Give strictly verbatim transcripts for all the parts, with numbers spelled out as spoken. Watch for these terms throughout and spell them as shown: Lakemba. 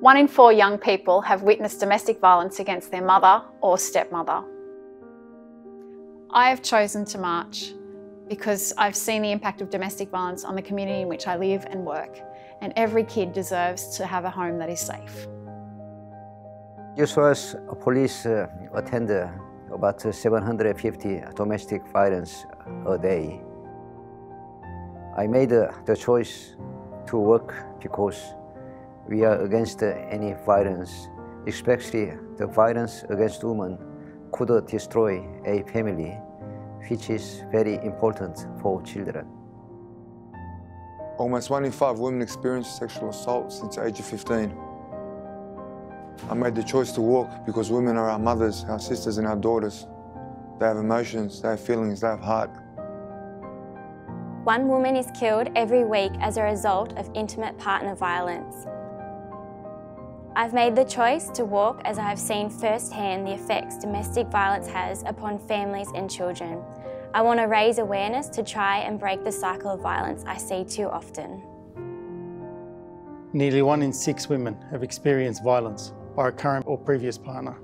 One in four young people have witnessed domestic violence against their mother or stepmother. I have chosen to march because I've seen the impact of domestic violence on the community in which I live and work, and every kid deserves to have a home that is safe. Just was a police uh, attended about seven hundred fifty domestic violence a day. I made uh, the choice to work because we are against uh, any violence, especially the violence against women could destroy a family, which is very important for children. Almost one in five women experience sexual assault since the age of fifteen. I made the choice to walk because women are our mothers, our sisters and our daughters. They have emotions, they have feelings, they have heart. One woman is killed every week as a result of intimate partner violence. I've made the choice to walk as I have seen firsthand the effects domestic violence has upon families and children. I want to raise awareness to try and break the cycle of violence I see too often. Nearly one in six women have experienced violence by a current or previous partner.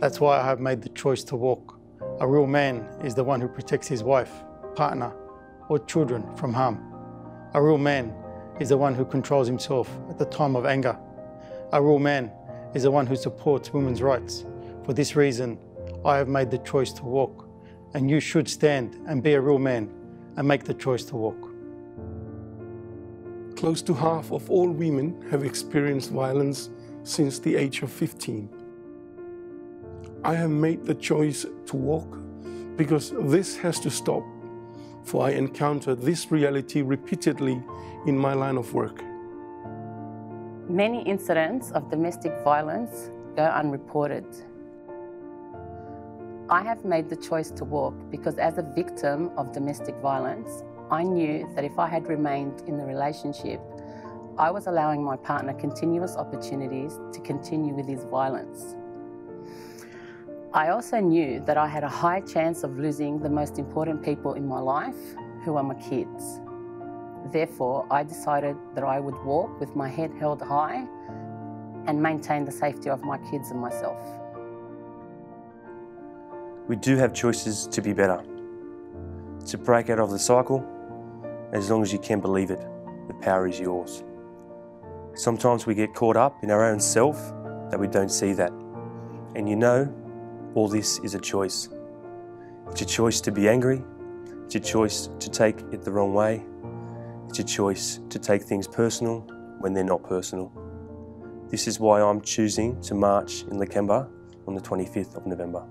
That's why I have made the choice to walk. A real man is the one who protects his wife, partner, or children from harm. A real man is the one who controls himself at the time of anger. A real man is the one who supports women's rights. For this reason, I have made the choice to walk, and you should stand and be a real man and make the choice to walk. Close to half of all women have experienced violence since the age of fifteen. I have made the choice to walk because this has to stop, for I encounter this reality repeatedly in my line of work. Many incidents of domestic violence go unreported. I have made the choice to walk because as a victim of domestic violence, I knew that if I had remained in the relationship, I was allowing my partner continuous opportunities to continue with his violence. I also knew that I had a high chance of losing the most important people in my life, who are my kids. Therefore, I decided that I would walk with my head held high and maintain the safety of my kids and myself. We do have choices to be better, to break out of the cycle. As long as you can believe it, the power is yours. Sometimes we get caught up in our own self that we don't see that. And you know, all this is a choice. It's a choice to be angry. It's a choice to take it the wrong way. It's a choice to take things personal when they're not personal. This is why I'm choosing to march in Lakemba on the twenty-fifth of November.